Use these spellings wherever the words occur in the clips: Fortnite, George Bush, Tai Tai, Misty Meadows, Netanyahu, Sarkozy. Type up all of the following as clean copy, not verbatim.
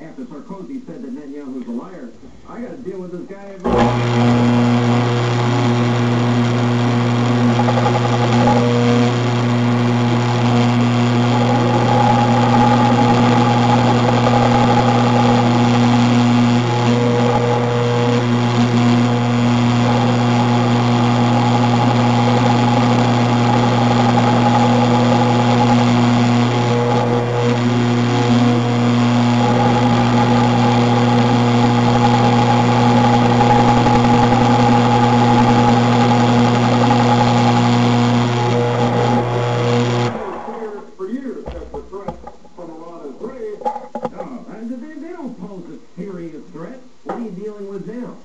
after Sarkozy said that Netanyahu's a liar. I got to deal with this guy threat? What are you dealing with now?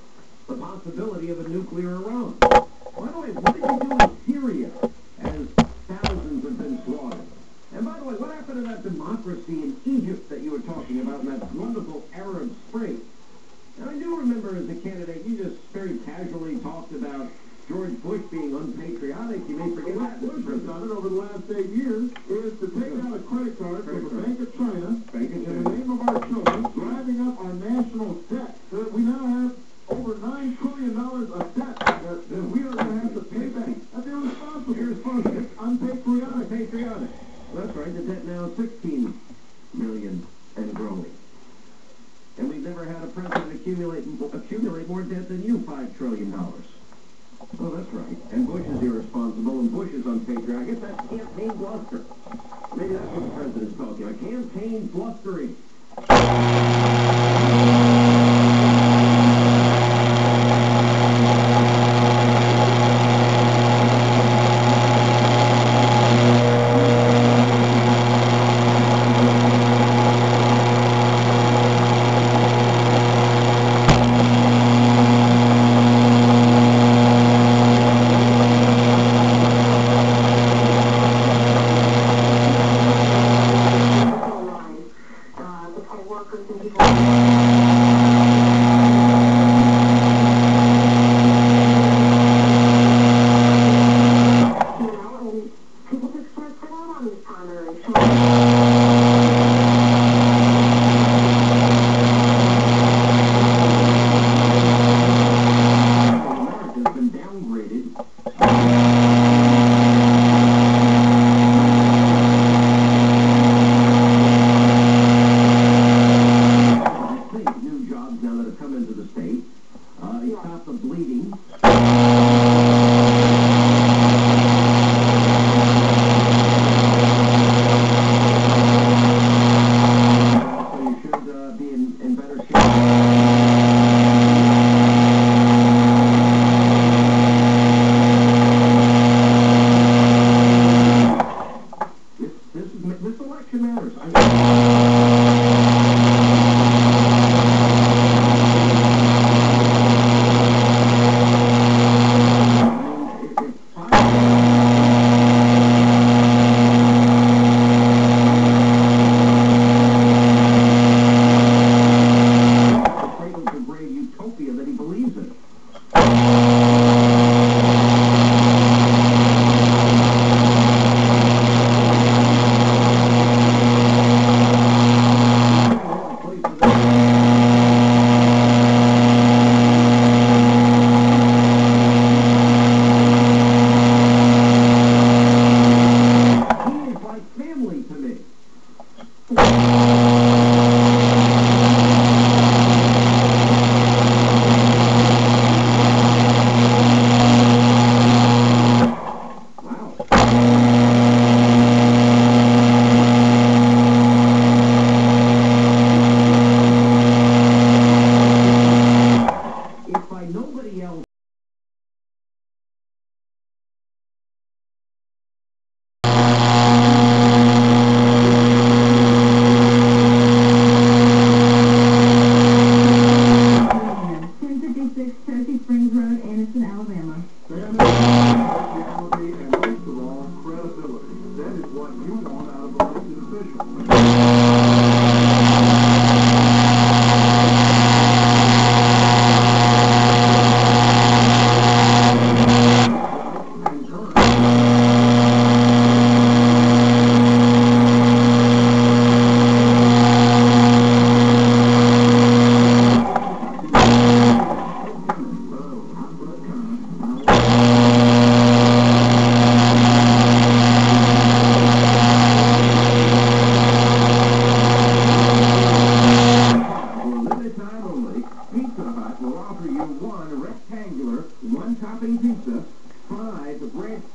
The possibility of a nuclear round. By the way, what did you do in Syria as thousands have been slaughtered? And by the way, what happened to that democracy in Egypt that you were talking about in that wonderful Arab Spring? Now, I do remember as a candidate, you just very casually talked about George Bush being unpatriotic. You may forget that. What Bush has done over the last 8 years is to take out a credit card from the Bank of China in the name of our children, driving up our national debt. So that we now have over $9 trillion of debt that we are going to have to pay back. That's irresponsible. Irresponsible. It's unpatriotic. Patriotic. Well, that's right. The debt now is $16 million and growing. And we've never had a president accumulate more debt than you, $5 trillion. Oh, that's right. And Bush is irresponsible, and Bush is unpatriotic. I guess that's campaign bluster. Maybe that's what the president's talking about. Campaign blustering.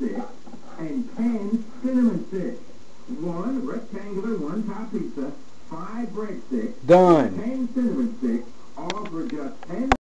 sticks and 10 cinnamon sticks, 1 rectangular one-top pizza, 5 breadsticks, done. 10 cinnamon sticks, all for just 10